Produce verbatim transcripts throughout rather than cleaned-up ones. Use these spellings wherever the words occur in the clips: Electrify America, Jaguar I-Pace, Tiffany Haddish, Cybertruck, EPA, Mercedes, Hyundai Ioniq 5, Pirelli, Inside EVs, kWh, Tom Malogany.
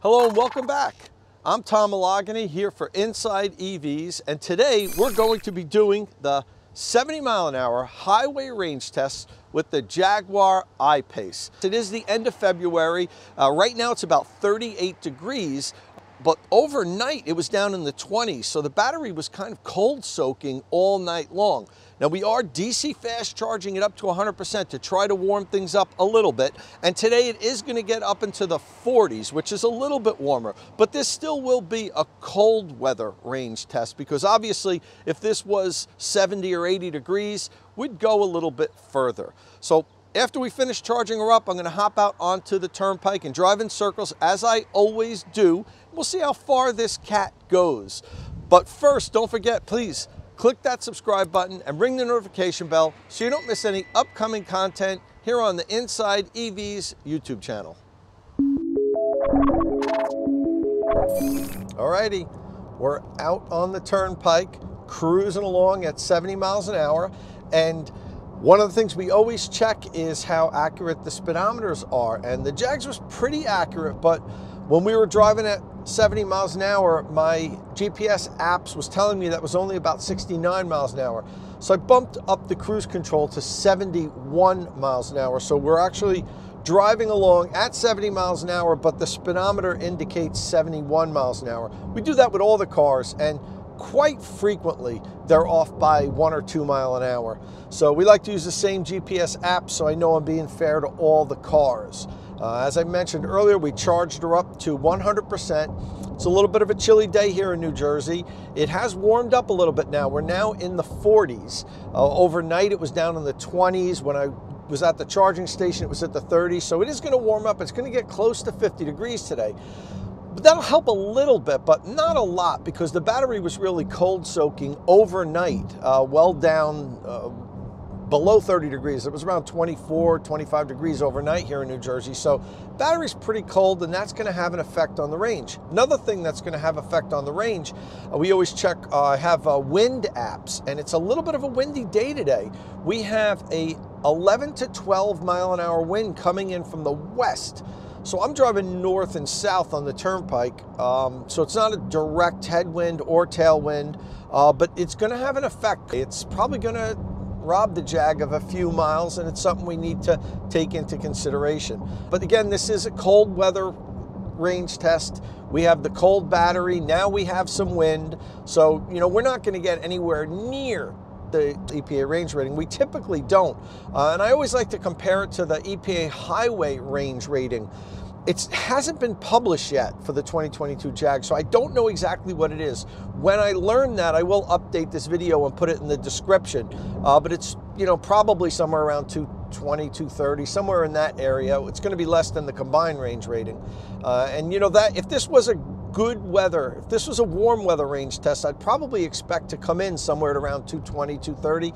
Hello and welcome back. I'm Tom Malogany here for Inside E Vs, and today we're going to be doing the seventy mile an hour highway range test with the Jaguar I-Pace. It is the end of February. Uh, right now it's about thirty-eight degrees, but overnight it was down in the twenties, so the battery was kind of cold soaking all night long. Now we are D C fast charging it up to one hundred percent to try to warm things up a little bit, and today it is going to get up into the forties, which is a little bit warmer, but this still will be a cold weather range test because obviously if this was seventy or eighty degrees, we'd go a little bit further. So after we finish charging her up, I'm going to hop out onto the turnpike and drive in circles as I always do. We'll see how far this cat goes. But first, don't forget, please click that subscribe button and ring the notification bell so you don't miss any upcoming content here on the Inside E Vs YouTube channel. Alrighty, we're out on the turnpike, cruising along at seventy miles an hour, and one of the things we always check is how accurate the speedometers are, and the Jags was pretty accurate, but when we were driving at seventy miles an hour, my G P S apps was telling me that was only about sixty-nine miles an hour. So I bumped up the cruise control to seventy-one miles an hour. So we're actually driving along at seventy miles an hour, but the speedometer indicates seventy-one miles an hour. We do that with all the cars, and quite frequently they're off by one or two mile an hour. So we like to use the same G P S app so I know I'm being fair to all the cars. Uh, as I mentioned earlier, we charged her up to one hundred percent. It's a little bit of a chilly day here in New Jersey. It has warmed up a little bit now. We're now in the forties. Uh, overnight, it was down in the twenties. When I was at the charging station, it was at the thirties. So it is going to warm up. It's going to get close to fifty degrees today. But that'll help a little bit, but not a lot, because the battery was really cold soaking overnight, uh, well down uh, below thirty degrees. It was around twenty-four, twenty-five degrees overnight here in New Jersey. So battery's pretty cold, and that's going to have an effect on the range. Another thing that's going to have effect on the range, uh, we always check, I uh, have uh, wind apps, and it's a little bit of a windy day today. We have a eleven to twelve mile an hour wind coming in from the west. So I'm driving north and south on the turnpike, um, so it's not a direct headwind or tailwind, uh, but it's going to have an effect. It's probably going to rob the Jag of a few miles, and it's something we need to take into consideration. But again, this is a cold weather range test. We have the cold battery, now we have some wind, so you know we're not going to get anywhere near the E P A range rating. We typically don't, uh, and I always like to compare it to the E P A highway range rating. It hasn't been published yet for the twenty twenty-two Jag, so I don't know exactly what it is. When I learn that, I will update this video and put it in the description, uh, but it's you know probably somewhere around two twenty, two thirty, somewhere in that area. It's going to be less than the combined range rating, uh, and you know that if this was a good weather, if this was a warm weather range test, I'd probably expect to come in somewhere at around two twenty, two thirty,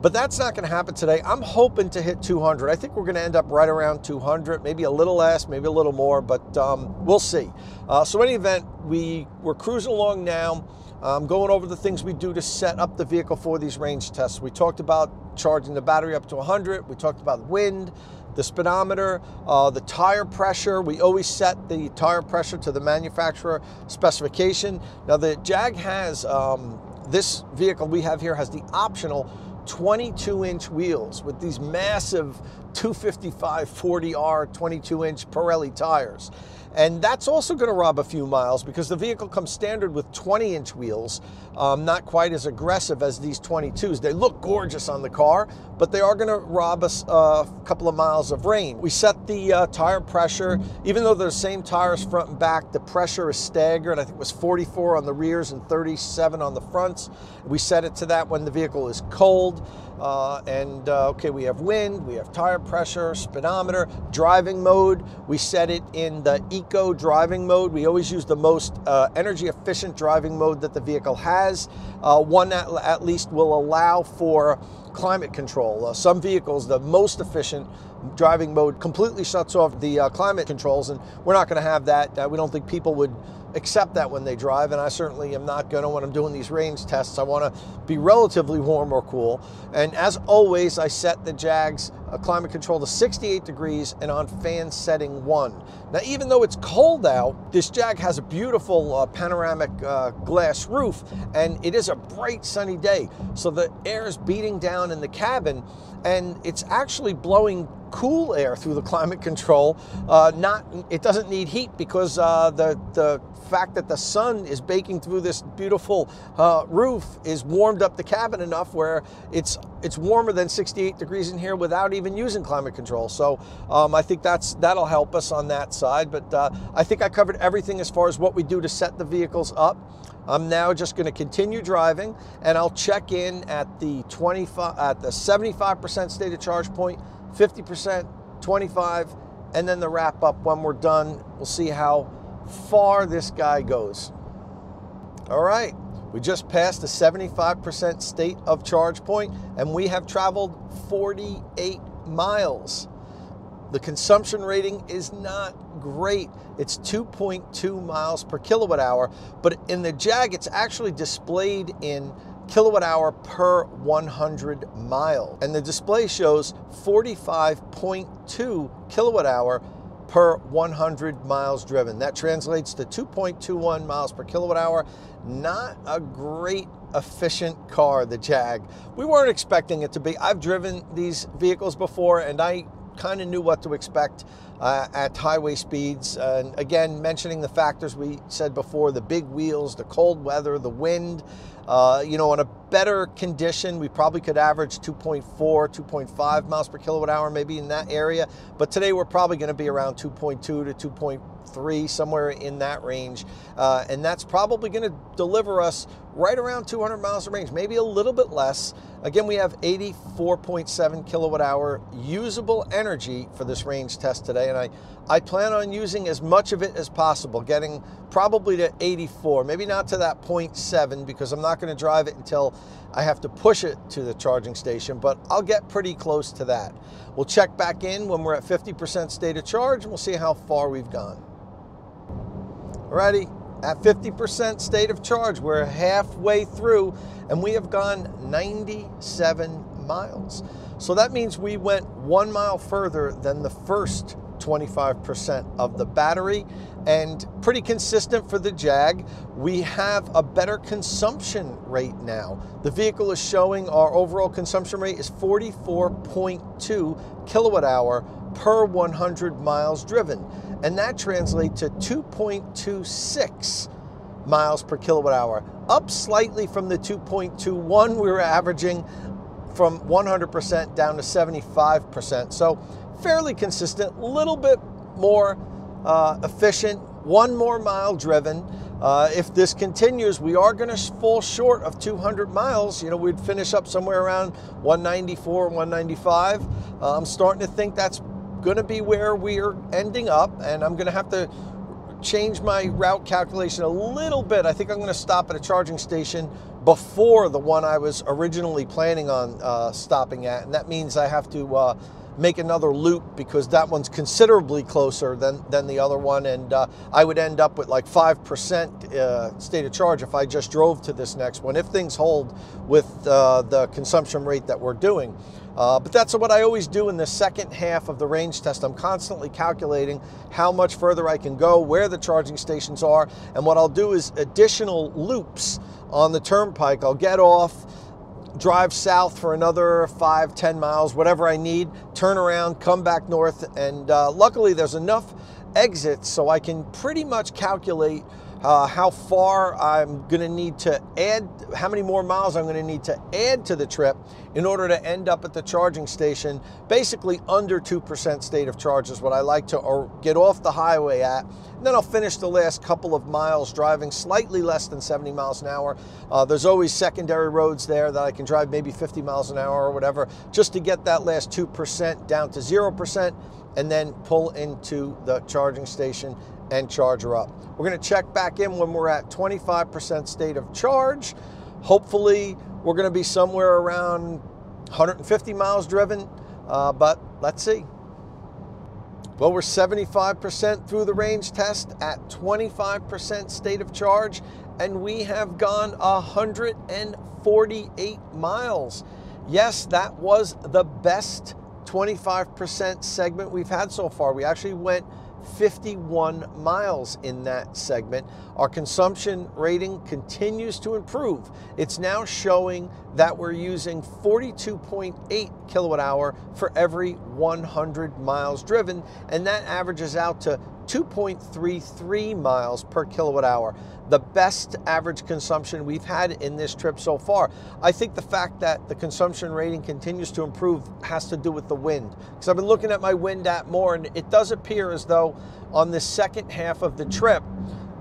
but that's not going to happen today. I'm hoping to hit two hundred. I think we're going to end up right around two hundred, maybe a little less, maybe a little more, but um, we'll see. Uh, so in any event, we, we're cruising along now. I'm going over the things we do to set up the vehicle for these range tests. We talked about charging the battery up to one hundred. We talked about wind, the speedometer, uh, the tire pressure. We always set the tire pressure to the manufacturer specification. Now the Jag has, um, this vehicle we have here has the optional twenty-two inch wheels with these massive two fifty-five forty R twenty-two inch Pirelli tires. And that's also going to rob a few miles because the vehicle comes standard with twenty inch wheels, um, not quite as aggressive as these twenty-twos. They look gorgeous on the car, but they are going to rob us a couple of miles of range. We set the uh, tire pressure. Even though they're the same tires front and back, the pressure is staggered. I think it was forty-four on the rears and thirty-seven on the fronts. We set it to that when the vehicle is cold. Uh, and uh, okay, we have wind, we have tire pressure, speedometer, driving mode. We set it in the eco driving mode. We always use the most uh, energy efficient driving mode that the vehicle has. Uh, one that at least will allow for climate control. Uh, some vehicles, the most efficient driving mode completely shuts off the uh, climate controls, and we're not going to have that. Uh, we don't think people would accept that when they drive, and I certainly am not going to when I'm doing these range tests. I want to be relatively warm or cool. And as always, I set the Jag's climate control to sixty-eight degrees and on fan setting one. Now, even though it's cold out, this Jag has a beautiful uh, panoramic uh, glass roof, and it is a bright sunny day. So the air is beating down in the cabin, and it's actually blowing cool air through the climate control. Uh, not, it doesn't need heat because uh, the, the fact that the sun is baking through this beautiful uh, roof is warmed up the cabin enough where it's, it's warmer than sixty-eight degrees in here without even using climate control. So um, I think that's, that'll help us on that side. But uh, I think I covered everything as far as what we do to set the vehicles up. I'm now just going to continue driving, and I'll check in at the twenty-five, at the seventy-five percent state of charge point, fifty percent, twenty-five, and then the wrap up when we're done. We'll see how far this guy goes. All right, we just passed the seventy-five percent state of charge point, and we have traveled forty-eight miles. The consumption rating is not great. It's two point two miles per kilowatt hour, but in the Jag, it's actually displayed in kilowatt hour per one hundred mile. And the display shows forty-five point two kilowatt hour per one hundred miles driven. That translates to two point two one miles per kilowatt hour. Not a great efficient car, the Jag. We weren't expecting it to be. I've driven these vehicles before, and I kind of knew what to expect uh, at highway speeds. Uh, and again, mentioning the factors we said before, the big wheels, the cold weather, the wind. Uh, you know, in a better condition, we probably could average two point four, two point five miles per kilowatt hour, maybe in that area. But today we're probably going to be around two point two to two point three, somewhere in that range. Uh, and that's probably going to deliver us right around two hundred miles of range, maybe a little bit less. Again, we have eighty-four point seven kilowatt hour usable energy for this range test today. And I, I plan on using as much of it as possible, getting probably to eighty-four, maybe not to that zero point seven, because I'm not going to drive it until I have to push it to the charging station, but I'll get pretty close to that. We'll check back in when we're at fifty percent state of charge, and we'll see how far we've gone. Alrighty, at fifty percent state of charge, we're halfway through, and we have gone ninety-seven miles. So that means we went one mile further than the first twenty-five percent of the battery, and pretty consistent for the Jag. We have a better consumption rate now. The vehicle is showing our overall consumption rate is forty-four point two kilowatt hour per one hundred miles driven, and that translates to two point two six miles per kilowatt hour, up slightly from the two point two one we were averaging from one hundred percent down to seventy-five percent. So fairly consistent, a little bit more uh, efficient, one more mile driven. Uh, if this continues, we are going to fall short of two hundred miles. You know, we'd finish up somewhere around one ninety-four, one ninety-five. Uh, I'm starting to think that's going to be where we're ending up, and I'm going to have to change my route calculation a little bit. I think I'm going to stop at a charging station before the one I was originally planning on uh, stopping at, and that means I have to uh, make another loop, because that one's considerably closer than, than the other one, and uh, I would end up with like five percent uh, state of charge if I just drove to this next one, if things hold with uh, the consumption rate that we're doing. Uh, but that's what I always do in the second half of the range test. I'm constantly calculating how much further I can go, where the charging stations are, and what I'll do is additional loops on the turnpike. I'll get off, drive south for another five, ten miles, whatever I need, turn around, come back north, and uh, luckily there's enough exits so I can pretty much calculate uh, how far I'm gonna need to add, how many more miles I'm gonna need to add to the trip in order to end up at the charging station, basically under two percent state of charge is what I like to, or get off the highway at. And then I'll finish the last couple of miles driving slightly less than seventy miles an hour. Uh, there's always secondary roads there that I can drive maybe fifty miles an hour or whatever, just to get that last two percent down to zero percent, and then pull into the charging station and charge her up. We're going to check back in when we're at twenty-five percent state of charge. Hopefully we're going to be somewhere around one hundred fifty miles driven, uh, but let's see. Well, we're seventy-five percent through the range test at twenty-five percent state of charge, and we have gone one hundred forty-eight miles. Yes, that was the best twenty-five percent segment we've had so far. We actually went fifty-one miles in that segment. Our consumption rating continues to improve. It's now showing that we're using forty-two point eight kilowatt hour for every one hundred miles driven, and that averages out to two point three three miles per kilowatt hour. The best average consumption we've had in this trip so far. I think the fact that the consumption rating continues to improve has to do with the wind, because I've been looking at my wind app more, and it does appear as though on the second half of the trip,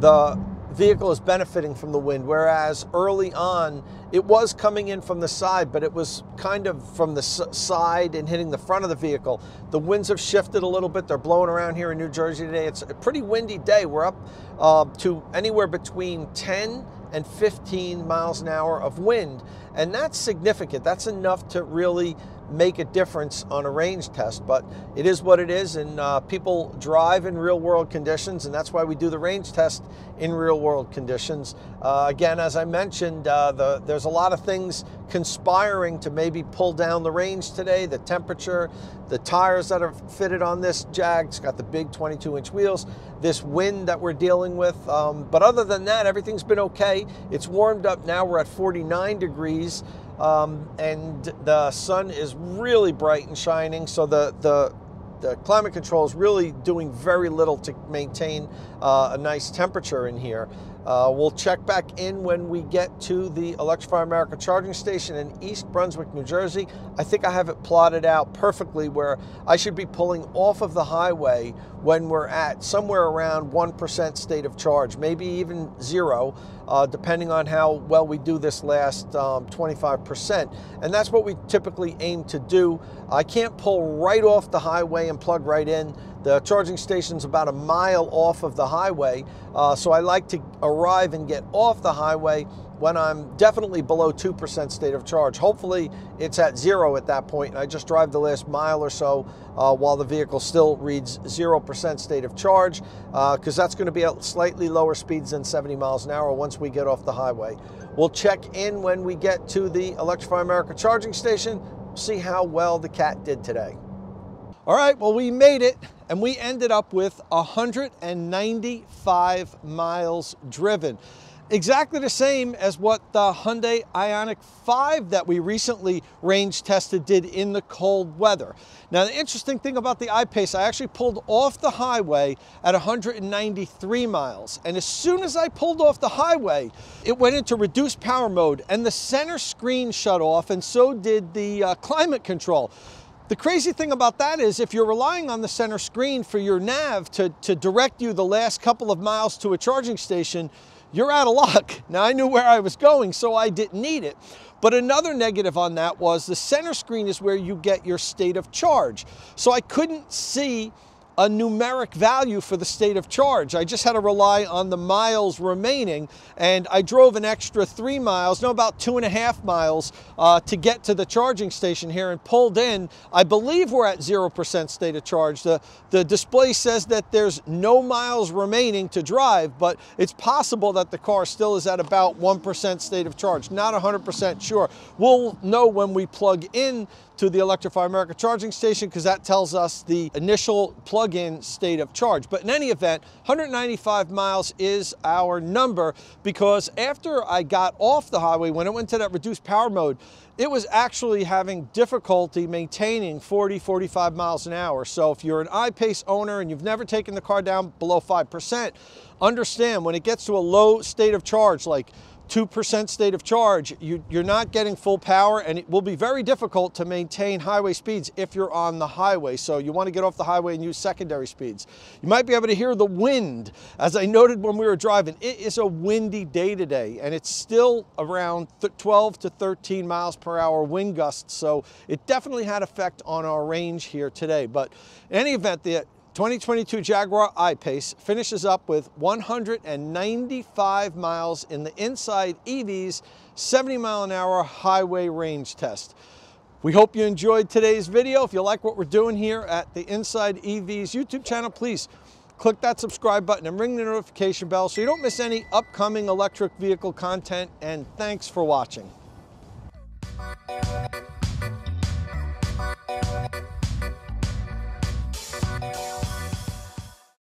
the vehicle is benefiting from the wind, whereas early on it was coming in from the side, but it was kind of from the side and hitting the front of the vehicle. The winds have shifted a little bit. They're blowing around here in New Jersey today. It's a pretty windy day. We're up uh, to anywhere between ten and fifteen miles an hour of wind, and that's significant. That's enough to really make a difference on a range test, but it is what it is, and uh, people drive in real world conditions, and that's why we do the range test in real world conditions. Uh, again, as I mentioned, uh, the, there's a lot of things conspiring to maybe pull down the range today: the temperature, the tires that are fitted on this Jag, it's got the big twenty-two inch wheels, this wind that we're dealing with, um, but other than that, everything's been okay. It's warmed up now, we're at forty-nine degrees. Um, and the sun is really bright and shining, so the, the, the climate control is really doing very little to maintain uh, a nice temperature in here. Uh, we'll check back in when we get to the Electrify America charging station in East Brunswick, New Jersey. I think I have it plotted out perfectly where I should be pulling off of the highway when we're at somewhere around one percent state of charge, maybe even zero, uh, depending on how well we do this last um, twenty-five percent. And that's what we typically aim to do. I can't pull right off the highway and plug right in. The charging station's about a mile off of the highway, uh, so I like to arrive and get off the highway when I'm definitely below two percent state of charge. Hopefully it's at zero at that point, and I just drive the last mile or so uh, while the vehicle still reads zero percent state of charge, because uh, that's gonna be at slightly lower speeds than seventy miles an hour once we get off the highway. We'll check in when we get to the Electrify America charging station, see how well the cat did today. All right, well, we made it, and we ended up with one hundred ninety-five miles driven. Exactly the same as what the Hyundai Ioniq five that we recently range tested did in the cold weather. Now, the interesting thing about the I-Pace, I actually pulled off the highway at one hundred ninety-three miles. And as soon as I pulled off the highway, it went into reduced power mode, and the center screen shut off, and so did the uh, climate control. The crazy thing about that is, if you're relying on the center screen for your nav to, to direct you the last couple of miles to a charging station, you're out of luck. Now, I knew where I was going, so I didn't need it. But another negative on that was the center screen is where you get your state of charge. So I couldn't see a numeric value for the state of charge. I just had to rely on the miles remaining, and I drove an extra three miles, no, about two and a half miles uh, to get to the charging station here and pulled in. I believe we're at zero percent state of charge. The, the display says that there's no miles remaining to drive, but it's possible that the car still is at about one percent state of charge. Not one hundred percent sure. We'll know when we plug in to the Electrify America charging station, because that tells us the initial plug-in state of charge. But in any event, one hundred ninety-five miles is our number, because after I got off the highway, when it went to that reduced power mode, it was actually having difficulty maintaining forty, forty-five miles an hour. So if you're an I-Pace owner and you've never taken the car down below five percent, understand when it gets to a low state of charge, like two percent state of charge, you, you're not getting full power, and it will be very difficult to maintain highway speeds if you're on the highway. So you want to get off the highway and use secondary speeds. You might be able to hear the wind. As I noted when we were driving, it is a windy day today, and it's still around twelve to thirteen miles per hour wind gusts. So it definitely had effect on our range here today. But in any event, the twenty twenty-two Jaguar I-Pace finishes up with one hundred ninety-five miles in the Inside E Vs seventy mile an hour highway range test. We hope you enjoyed today's video. If you like what we're doing here at the Inside E Vs YouTube channel, please click that subscribe button and ring the notification bell so you don't miss any upcoming electric vehicle content. And thanks for watching.